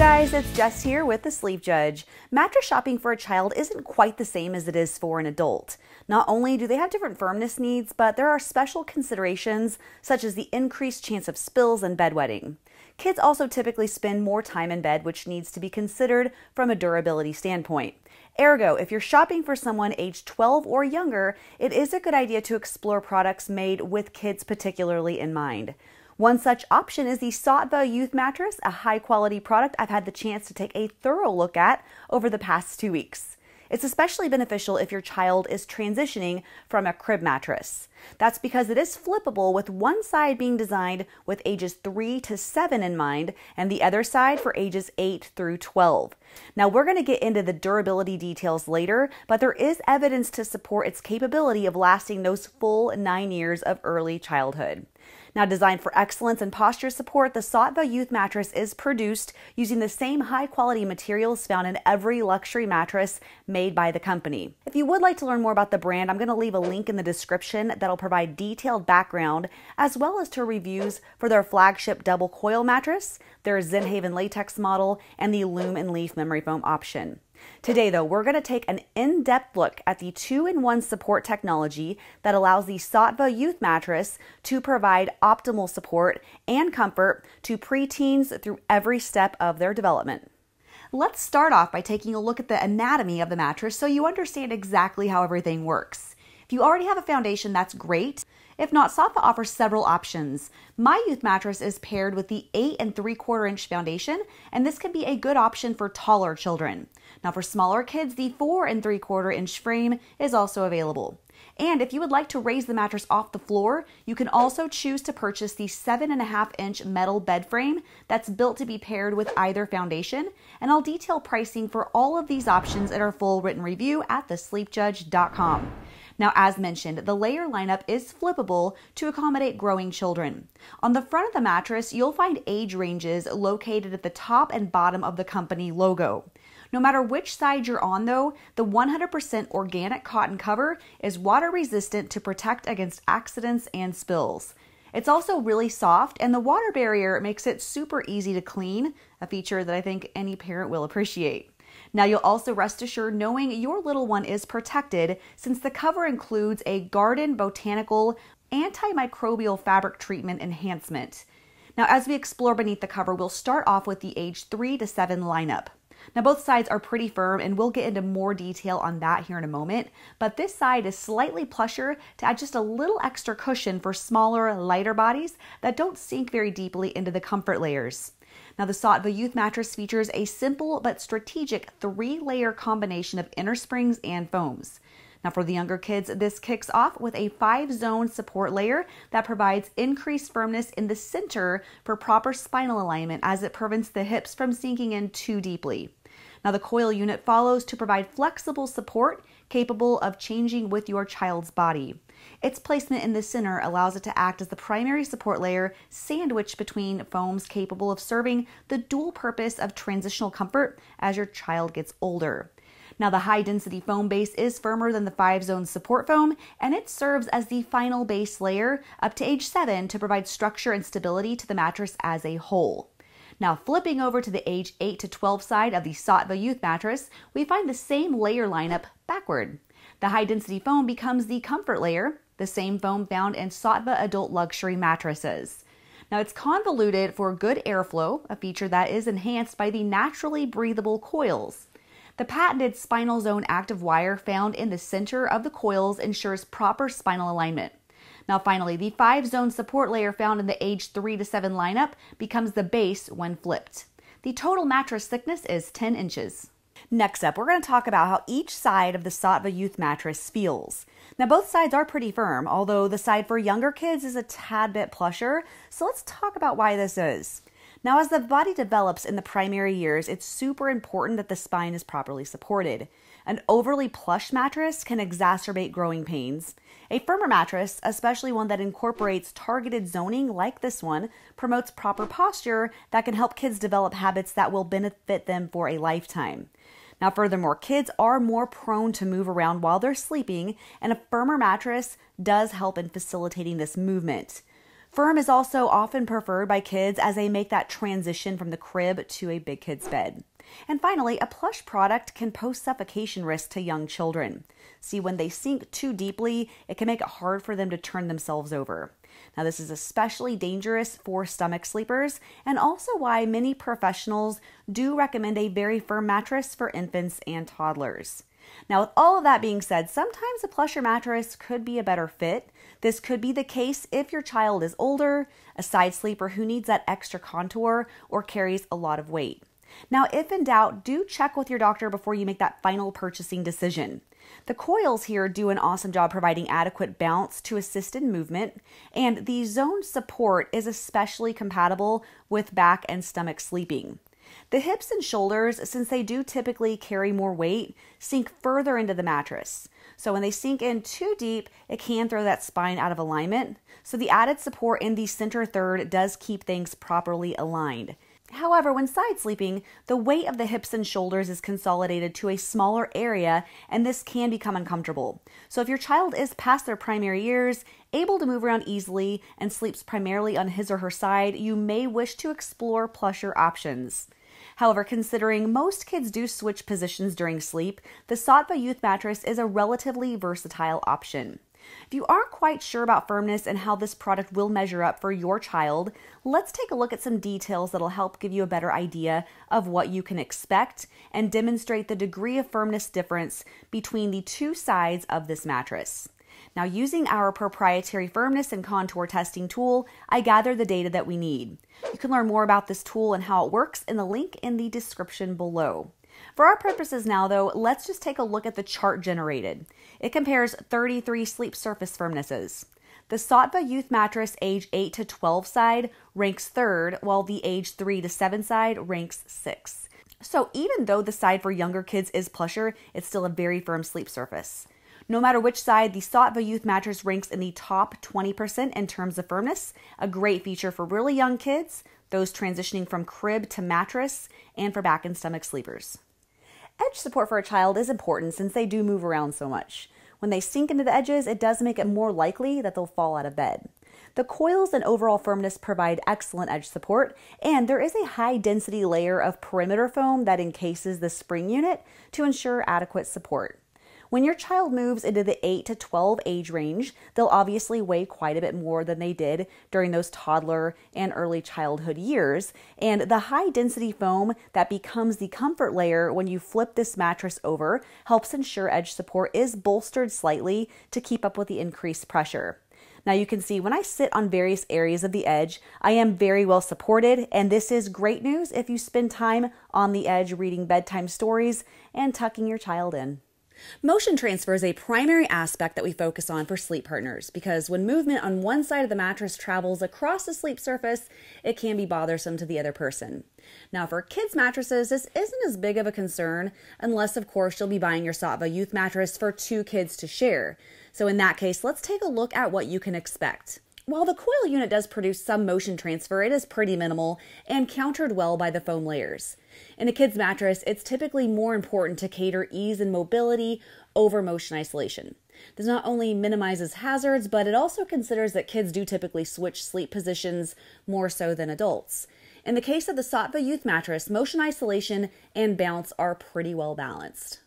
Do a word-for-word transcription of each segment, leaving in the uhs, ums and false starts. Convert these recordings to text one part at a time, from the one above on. guys, it's Jess here with The Sleep Judge. Mattress shopping for a child isn't quite the same as it is for an adult. Not only do they have different firmness needs, but there are special considerations such as the increased chance of spills and bedwetting. Kids also typically spend more time in bed, which needs to be considered from a durability standpoint. Ergo, if you're shopping for someone age twelve or younger, it is a good idea to explore products made with kids particularly in mind. One such option is the Saatva Youth Mattress, a high-quality product I've had the chance to take a thorough look at over the past two weeks. It's especially beneficial if your child is transitioning from a crib mattress. That's because it is flippable, with one side being designed with ages three to seven in mind and the other side for ages eight through twelve. Now, we're going to get into the durability details later, but there is evidence to support its capability of lasting those full nine years of early childhood. Now, designed for excellence and posture support, the Saatva Youth Mattress is produced using the same high-quality materials found in every luxury mattress made by the company. If you would like to learn more about the brand, I'm going to leave a link in the description that'll provide detailed background as well as to reviews for their flagship double coil mattress, their Zenhaven latex model, and the Loom and Leaf memory foam option. Today, though, we're going to take an in-depth look at the two-in-one support technology that allows the Saatva Youth Mattress to provide optimal support and comfort to preteens through every step of their development. Let's start off by taking a look at the anatomy of the mattress so you understand exactly how everything works. If you already have a foundation, that's great. If not, Saatva offers several options. My youth mattress is paired with the eight and three quarter inch foundation, and this can be a good option for taller children. Now, for smaller kids, the four and three quarter inch frame is also available. And if you would like to raise the mattress off the floor, you can also choose to purchase the seven and a half inch metal bed frame that's built to be paired with either foundation. And I'll detail pricing for all of these options in our full written review at the sleep judge dot com. Now, as mentioned, the layer lineup is flippable to accommodate growing children. On the front of the mattress, you'll find age ranges located at the top and bottom of the company logo. No matter which side you're on, though, the one hundred percent organic cotton cover is water resistant to protect against accidents and spills. It's also really soft, and the water barrier makes it super easy to clean, a feature that I think any parent will appreciate. Now, you'll also rest assured knowing your little one is protected, since the cover includes a garden botanical antimicrobial fabric treatment enhancement. Now, as we explore beneath the cover, we'll start off with the age three to seven lineup. Now, both sides are pretty firm, and we'll get into more detail on that here in a moment, but this side is slightly plusher to add just a little extra cushion for smaller, lighter bodies that don't sink very deeply into the comfort layers. Now, the Saatva Youth Mattress features a simple but strategic three-layer combination of inner springs and foams. Now, for the younger kids, this kicks off with a five-zone support layer that provides increased firmness in the center for proper spinal alignment, as it prevents the hips from sinking in too deeply. Now, the coil unit follows to provide flexible support capable of changing with your child's body. Its placement in the center allows it to act as the primary support layer, sandwiched between foams, capable of serving the dual purpose of transitional comfort as your child gets older. Now, the high-density foam base is firmer than the five-zone support foam, and it serves as the final base layer up to age seven to provide structure and stability to the mattress as a whole. Now, flipping over to the age eight to twelve side of the Saatva Youth Mattress, we find the same layer lineup backward. The high-density foam becomes the comfort layer, the same foam found in Saatva adult luxury mattresses. Now, it's convoluted for good airflow, a feature that is enhanced by the naturally breathable coils. The patented spinal zone active wire found in the center of the coils ensures proper spinal alignment. Now, finally, the five-zone support layer found in the age three to seven lineup becomes the base when flipped. The total mattress thickness is ten inches. Next up, we're going to talk about how each side of the Saatva Youth Mattress feels. Now, both sides are pretty firm, although the side for younger kids is a tad bit plusher, so let's talk about why this is. Now, as the body develops in the primary years, it's super important that the spine is properly supported. An overly plush mattress can exacerbate growing pains. A firmer mattress, especially one that incorporates targeted zoning like this one, promotes proper posture that can help kids develop habits that will benefit them for a lifetime. Now, furthermore, kids are more prone to move around while they're sleeping, and a firmer mattress does help in facilitating this movement. Firm is also often preferred by kids as they make that transition from the crib to a big kid's bed. And finally, a plush product can pose suffocation risk to young children. See, when they sink too deeply, it can make it hard for them to turn themselves over. Now, this is especially dangerous for stomach sleepers, and also why many professionals do recommend a very firm mattress for infants and toddlers. Now, with all of that being said, sometimes a plusher mattress could be a better fit. This could be the case if your child is older, a side sleeper who needs that extra contour, or carries a lot of weight. Now, if in doubt, do check with your doctor before you make that final purchasing decision. The coils here do an awesome job providing adequate bounce to assist in movement, and the zone support is especially compatible with back and stomach sleeping. The hips and shoulders, since they do typically carry more weight, sink further into the mattress. So when they sink in too deep, it can throw that spine out of alignment. So the added support in the center third does keep things properly aligned. However, when side sleeping, the weight of the hips and shoulders is consolidated to a smaller area, and this can become uncomfortable. So if your child is past their primary years, able to move around easily, and sleeps primarily on his or her side, you may wish to explore plusher options. However, considering most kids do switch positions during sleep, the Saatva Youth Mattress is a relatively versatile option. If you aren't quite sure about firmness and how this product will measure up for your child, let's take a look at some details that'll help give you a better idea of what you can expect and demonstrate the degree of firmness difference between the two sides of this mattress. Now, using our proprietary firmness and contour testing tool, I gathered the data that we need. You can learn more about this tool and how it works in the link in the description below. For our purposes now, though, let's just take a look at the chart generated. It compares thirty-three sleep surface firmnesses. The Saatva Youth Mattress age eight to twelve side ranks third, while the age three to seven side ranks sixth. So even though the side for younger kids is plusher, it's still a very firm sleep surface. No matter which side, the Saatva Youth Mattress ranks in the top twenty percent in terms of firmness, a great feature for really young kids, those transitioning from crib to mattress, and for back and stomach sleepers. Edge support for a child is important since they do move around so much. When they sink into the edges, it does make it more likely that they'll fall out of bed. The coils and overall firmness provide excellent edge support, and there is a high density layer of perimeter foam that encases the spring unit to ensure adequate support. When your child moves into the eight to twelve age range, they'll obviously weigh quite a bit more than they did during those toddler and early childhood years, and the high density foam that becomes the comfort layer when you flip this mattress over helps ensure edge support is bolstered slightly to keep up with the increased pressure. Now, you can see when I sit on various areas of the edge, I am very well supported, and this is great news if you spend time on the edge reading bedtime stories and tucking your child in. Motion transfer is a primary aspect that we focus on for sleep partners because when movement on one side of the mattress travels across the sleep surface, it can be bothersome to the other person. Now, for kids' mattresses, this isn't as big of a concern unless, of course, you'll be buying your Saatva Youth Mattress for two kids to share. So in that case, let's take a look at what you can expect. While the coil unit does produce some motion transfer, it is pretty minimal and countered well by the foam layers. In a kid's mattress, it's typically more important to cater ease and mobility over motion isolation. This not only minimizes hazards, but it also considers that kids do typically switch sleep positions more so than adults. In the case of the Saatva Youth Mattress, motion isolation and bounce are pretty well balanced.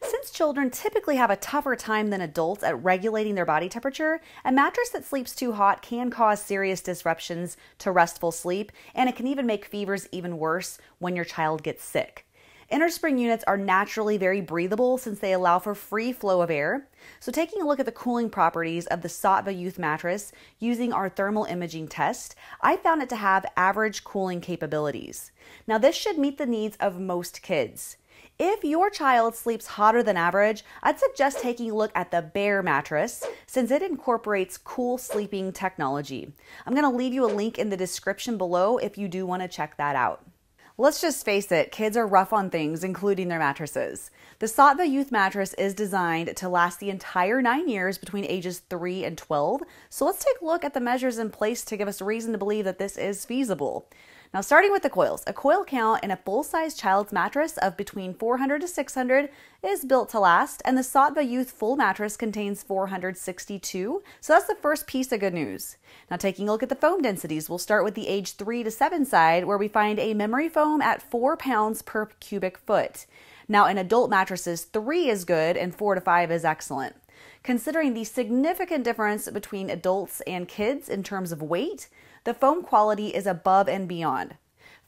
Since children typically have a tougher time than adults at regulating their body temperature, a mattress that sleeps too hot can cause serious disruptions to restful sleep, and it can even make fevers even worse when your child gets sick. Innerspring units are naturally very breathable since they allow for free flow of air. So taking a look at the cooling properties of the Saatva Youth Mattress using our thermal imaging test, I found it to have average cooling capabilities. Now, this should meet the needs of most kids. If your child sleeps hotter than average, I'd suggest taking a look at the Bear Mattress since it incorporates cool sleeping technology. I'm going to leave you a link in the description below if you do want to check that out. Let's just face it, kids are rough on things, including their mattresses. The Saatva Youth Mattress is designed to last the entire nine years between ages three and twelve, so let's take a look at the measures in place to give us reason to believe that this is feasible. Now, starting with the coils, a coil count in a full-size child's mattress of between four hundred to six hundred is built to last, and the Saatva Youth full mattress contains four hundred sixty-two, so that's the first piece of good news. Now, taking a look at the foam densities, we'll start with the age three to seven side, where we find a memory foam at four pounds per cubic foot. Now, in adult mattresses, three is good and four to five is excellent. Considering the significant difference between adults and kids in terms of weight, the foam quality is above and beyond.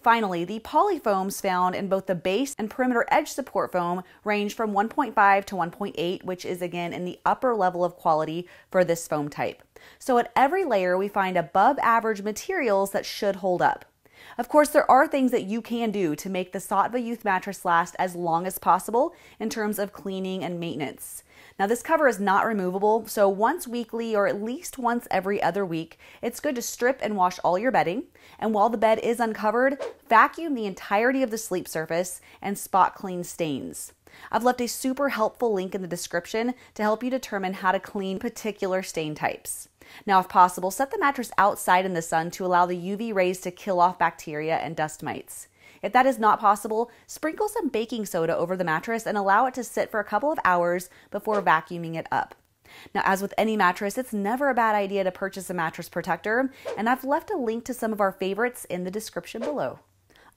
Finally, the polyfoams found in both the base and perimeter edge support foam range from one point five to one point eight, which is again in the upper level of quality for this foam type. So at every layer, we find above average materials that should hold up. Of course, there are things that you can do to make the Saatva Youth mattress last as long as possible in terms of cleaning and maintenance. Now, this cover is not removable, so once weekly or at least once every other week, it's good to strip and wash all your bedding. And while the bed is uncovered, vacuum the entirety of the sleep surface and spot clean stains. I've left a super helpful link in the description to help you determine how to clean particular stain types. Now, if possible, set the mattress outside in the sun to allow the U V rays to kill off bacteria and dust mites. If that is not possible, sprinkle some baking soda over the mattress and allow it to sit for a couple of hours before vacuuming it up. Now, as with any mattress, it's never a bad idea to purchase a mattress protector, and I've left a link to some of our favorites in the description below.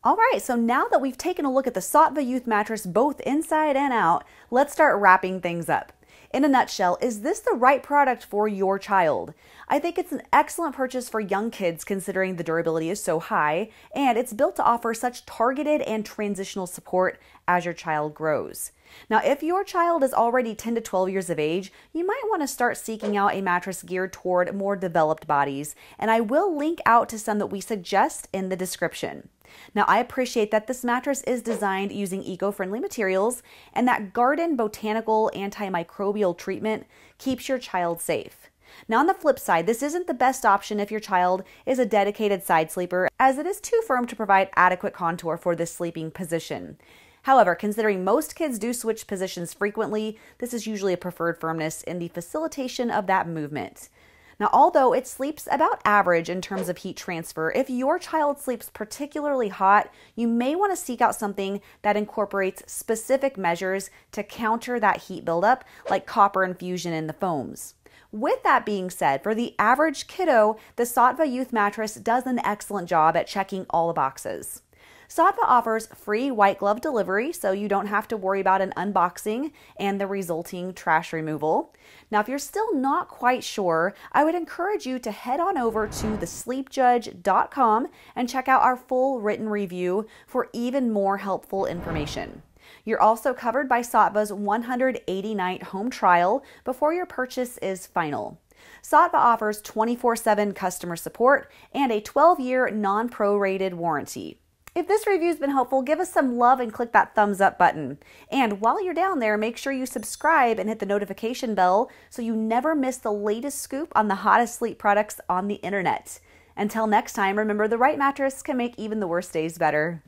All right, so now that we've taken a look at the Saatva Youth mattress both inside and out, let's start wrapping things up. In a nutshell, is this the right product for your child? I think it's an excellent purchase for young kids considering the durability is so high, and it's built to offer such targeted and transitional support as your child grows. Now, if your child is already ten to twelve years of age, you might want to start seeking out a mattress geared toward more developed bodies, and I will link out to some that we suggest in the description. Now, I appreciate that this mattress is designed using eco-friendly materials and that garden botanical antimicrobial treatment keeps your child safe. Now, on the flip side, this isn't the best option if your child is a dedicated side sleeper, as it is too firm to provide adequate contour for this sleeping position. However, considering most kids do switch positions frequently, this is usually a preferred firmness in the facilitation of that movement. Now, although it sleeps about average in terms of heat transfer, if your child sleeps particularly hot, you may want to seek out something that incorporates specific measures to counter that heat buildup, like copper infusion in the foams. With that being said, for the average kiddo, the Saatva Youth mattress does an excellent job at checking all the boxes. Saatva offers free white glove delivery, so you don't have to worry about an unboxing and the resulting trash removal. Now, if you're still not quite sure, I would encourage you to head on over to the sleep judge dot com and check out our full written review for even more helpful information. You're also covered by Saatva's one hundred eighty night home trial before your purchase is final. Saatva offers twenty-four seven customer support and a twelve year non-prorated warranty. If this review's been helpful, give us some love and click that thumbs up button. And while you're down there, make sure you subscribe and hit the notification bell so you never miss the latest scoop on the hottest sleep products on the internet. Until next time, remember the right mattress can make even the worst days better.